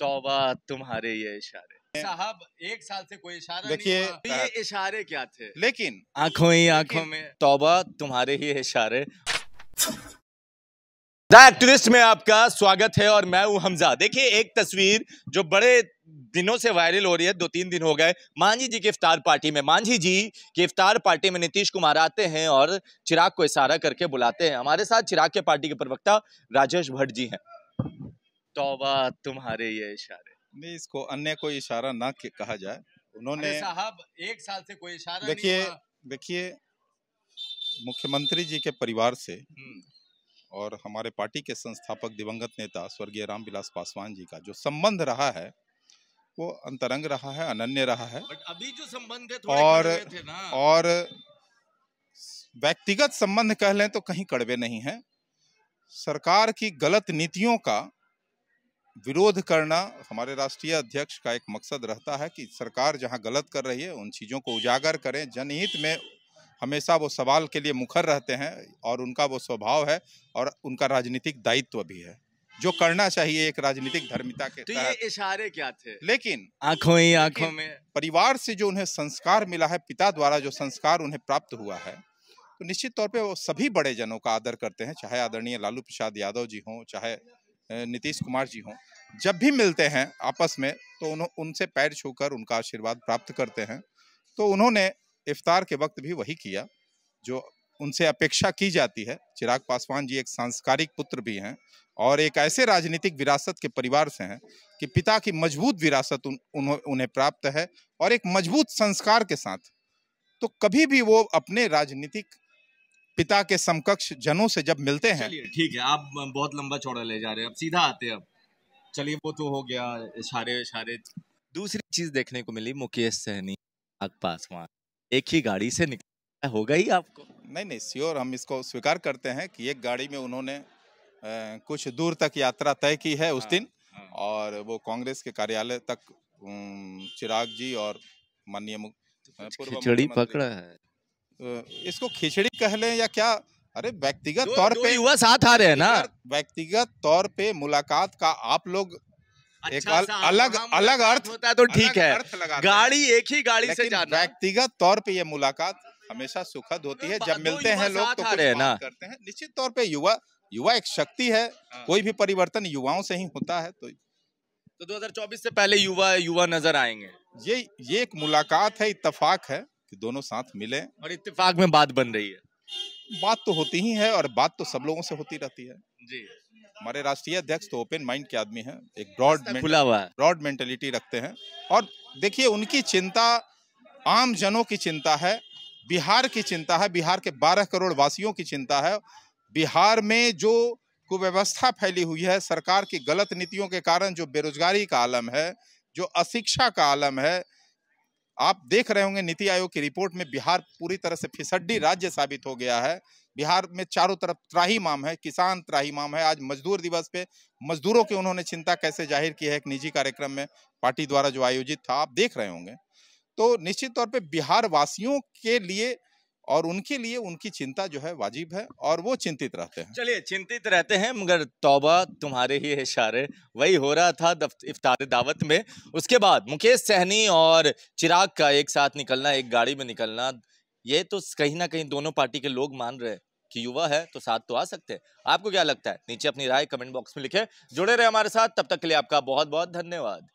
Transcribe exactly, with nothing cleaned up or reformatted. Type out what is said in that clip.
तौबा तुम्हारे ये इशारे। साहब एक साल से कोई इशारा देखिए ये इशारे क्या थे, लेकिन आंखों ही आंखों में तौबा तुम्हारे ही इशारे। द एक्टिविस्ट में आपका स्वागत है और मैं हूं हमजा। देखिए एक तस्वीर जो बड़े दिनों से वायरल हो रही है, दो तीन दिन हो गए, मांझी जी की इफ्तार पार्टी में। मांझी जी की इफ्तार पार्टी में नीतीश कुमार आते हैं और चिराग को इशारा करके बुलाते हैं। हमारे साथ चिराग के पार्टी के प्रवक्ता राजेश भट्ट जी हैं। तौबा तुम्हारे ये इशारे, नहीं इसको अन्य कोई इशारा ना कहा जाए। उन्होंने साहब एक साल से कोई इशारा, देखिए देखिए मुख्यमंत्री जी के परिवार से और हमारे पार्टी के संस्थापक दिवंगत नेता स्वर्गीय रामविलास पासवान जी का जो संबंध रहा है वो अंतरंग रहा है, अनन्य रहा है। बट अभी जो संबंध है थोड़े कड़वे थे ना, और व्यक्तिगत संबंध कह लें तो कहीं कड़वे नहीं है। सरकार की गलत नीतियों का विरोध करना हमारे राष्ट्रीय अध्यक्ष का एक मकसद रहता है कि सरकार जहाँ गलत कर रही है उन चीज़ों को उजागर करें। जनहित में हमेशा वो सवाल के लिए मुखर रहते हैं और उनका वो स्वभाव है और उनका राजनीतिक दायित्व भी है जो करना चाहिए एक राजनीतिक धर्मिता के तहत। तो ये इशारे क्या थे, लेकिन आंखों ही आंखों में। परिवार से जो उन्हें संस्कार मिला है, पिता द्वारा जो संस्कार उन्हें प्राप्त हुआ है, तो निश्चित तौर पे वो सभी बड़े जनों का आदर करते हैं, चाहे आदरणीय लालू प्रसाद यादव जी हों, चाहे नीतीश कुमार जी हों। जब भी मिलते हैं आपस में तो उन, उनसे पैर छूकर उनका आशीर्वाद प्राप्त करते हैं। तो उन्होंने इफ्तार के वक्त भी वही किया जो उनसे अपेक्षा की जाती है। चिराग पासवान जी एक सांस्कारिक पुत्र भी हैं और एक ऐसे राजनीतिक विरासत के परिवार से हैं कि पिता की मजबूत विरासत उन, उन, उन्हें प्राप्त है और एक मजबूत संस्कार के साथ। तो कभी भी वो अपने राजनीतिक पिता के समकक्ष जनों से जब मिलते हैं। ठीक है, आप बहुत लंबा चौड़ा ले जा रहे हैं, अब सीधा आते हैं। अब चलिए वो तो हो गया इशारे इशारे। दूसरी चीज देखने को मिली, मुकेश सहनी चिराग पासवान एक ही गाड़ी से निकला होगा ही आपको। नहीं नहीं श्योर, हम इसको स्वीकार करते हैं कि एक गाड़ी में उन्होंने आ, कुछ दूर तक यात्रा तय की है उस दिन। हाँ, हाँ। और वो कांग्रेस के कार्यालय तक चिराग जी और माननीय खिचड़ी पकड़ा है। इसको खिचड़ी कह लें या क्या, अरे व्यक्तिगत तौर पे युवा साथ आ रहे हैं ना, व्यक्तिगत तौर पे मुलाकात का आप लोग एक अच्छा अलग अलग अर्थ होता है तो ठीक है, गाड़ी एक ही गाड़ी से जाना। व्यक्तिगत तौर पे ये मुलाकात हमेशा सुखद होती है, जब मिलते हैं लोग तो कुछ बात करते हैं। निश्चित तौर पे युवा युवा एक शक्ति है, कोई भी परिवर्तन युवाओं से ही होता है। तो तो दो हज़ार चौबीस से पहले युवा युवा नजर आएंगे। ये ये एक मुलाकात है, इत्तेफाक है कि दोनों साथ मिले और इत्तेफाक में बात बन रही है। बात तो होती ही है और बात तो सब लोगों से होती रहती है जी। हमारे राष्ट्रीय अध्यक्ष तो ओपन माइंड के आदमी हैं, एक ब्रॉड खुला हुआ ब्रॉड मेंटेलिटी रखते हैं। और देखिए उनकी चिंता आम जनों की चिंता है, बिहार की चिंता है, बिहार के बारह करोड़ वासियों की चिंता है। बिहार में जो कुव्यवस्था फैली हुई है, सरकार की गलत नीतियों के कारण जो बेरोजगारी का आलम है, जो अशिक्षा का आलम है, आप देख रहे होंगे नीति आयोग की रिपोर्ट में बिहार पूरी तरह से फिसड्डी राज्य साबित हो गया है। बिहार में चारों तरफ त्राहिमाम है, किसान त्राहिमाम है। आज मजदूर दिवस पे मजदूरों की उन्होंने चिंता कैसे जाहिर की है एक निजी कार्यक्रम में पार्टी द्वारा जो आयोजित था, आप देख रहे होंगे। तो निश्चित तौर पे बिहार वासियों के लिए और उनके लिए उनकी चिंता जो है वाजिब है और वो चिंतित रहते हैं। चलिए चिंतित रहते हैं, मगर तौबा तुम्हारे ही इशारे वही हो रहा था इफ्तार दावत में। उसके बाद मुकेश सहनी और चिराग का एक साथ निकलना, एक गाड़ी में निकलना, ये तो कहीं ना कहीं दोनों पार्टी के लोग मान रहे हैं कि युवा है तो साथ तो आ सकते हैं। आपको क्या लगता है? नीचे अपनी राय कमेंट बॉक्स में लिखें। जुड़े रहे हमारे साथ, तब तक के लिए आपका बहुत बहुत धन्यवाद।